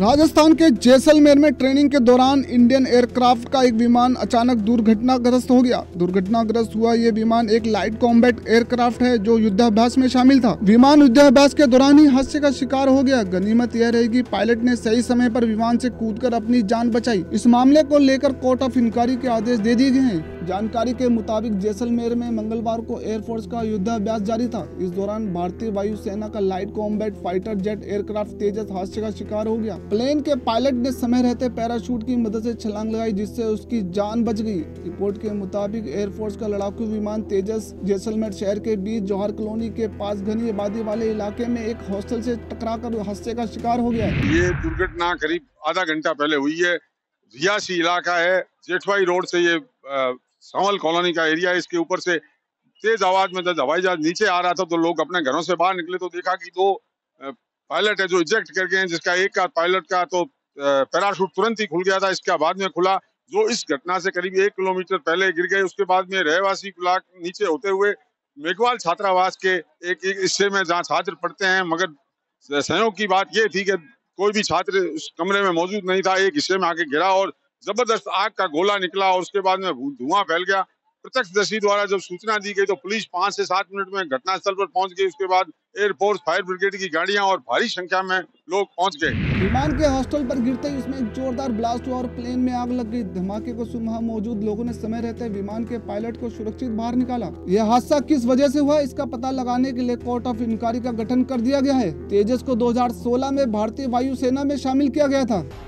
राजस्थान के जैसलमेर में ट्रेनिंग के दौरान इंडियन एयरक्राफ्ट का एक विमान अचानक दुर्घटनाग्रस्त हो गया। दुर्घटनाग्रस्त हुआ ये विमान एक लाइट कॉम्बैट एयरक्राफ्ट है जो युद्धाभ्यास में शामिल था। विमान युद्धाभ्यास के दौरान ही हादसे का शिकार हो गया। गनीमत यह रही कि पायलट ने सही समय पर विमान से कूदकर अपनी जान बचाई। इस मामले को लेकर कोर्ट ऑफ इंक्वायरी के आदेश दे दिए गए हैं। जानकारी के मुताबिक जैसलमेर में मंगलवार को एयरफोर्स का युद्धाभ्यास जारी था। इस दौरान भारतीय वायुसेना का light combat fighter jet aircraft Tejas हादसे का शिकार हो गया। प्लेन के पायलट ने समय रहते पैराशूट की मदद से छलांग लगाई, जिससे उसकी जान बच गई। रिपोर्ट के मुताबिक एयरफोर्स का लड़ाकू विमान तेजस जैसलमेर शहर के बीच जवाहर कॉलोनी के पास घनी आबादी वाले इलाके में एक हॉस्टल से टकराकर हादसे का शिकार हो गया। ये दुर्घटना करीब आधा घंटा पहले हुई है। रियासी इलाका है, जेठवाई रोड से ये जवाहर कॉलोनी का एरिया है। इसके ऊपर से तेज आवाज में जब हवाई जहाज नीचे आ रहा था तो लोग अपने घरों से बाहर निकले तो देखा कि दो पायलट है जो इजेक्ट करके हैं, जिसका एक का पायलट का तो पैराशूट तुरंत ही खुल गया था। इसके बाद में खुला जो इस घटना से करीब 1 किलोमीटर पहले गिर गए। उसके बाद में रहवासी इलाक नीचे होते हुए मेघवाल छात्रावास के एक हिस्से में जहाँ छात्र पढ़ते हैं, मगर सहयोग की बात ये थी कि कोई भी छात्र उस कमरे में मौजूद नहीं था। एक हिस्से में आके गिरा और जबरदस्त आग का गोला निकला और उसके बाद में धुआं फैल गया। प्रत्यक्षदर्शी द्वारा जब सूचना दी गई तो पुलिस 5 से 7 मिनट में घटनास्थल पर पहुंच गई। उसके बाद एयरफोर्स फायर ब्रिगेड की गाड़ियां और भारी संख्या में लोग पहुंच गए। विमान के हॉस्टल पर गिरते ही उसमें एक जोरदार ब्लास्ट हुआ और प्लेन में आग लग गई। धमाके को सुनकर मौजूद लोगों ने समय रहते विमान के पायलट को सुरक्षित बाहर निकाला। यह हादसा किस वजह से हुआ इसका पता लगाने के लिए कोर्ट ऑफ इंक्वायरी का गठन कर दिया गया है। तेजस को 2016 में भारतीय वायुसेना में शामिल किया गया था।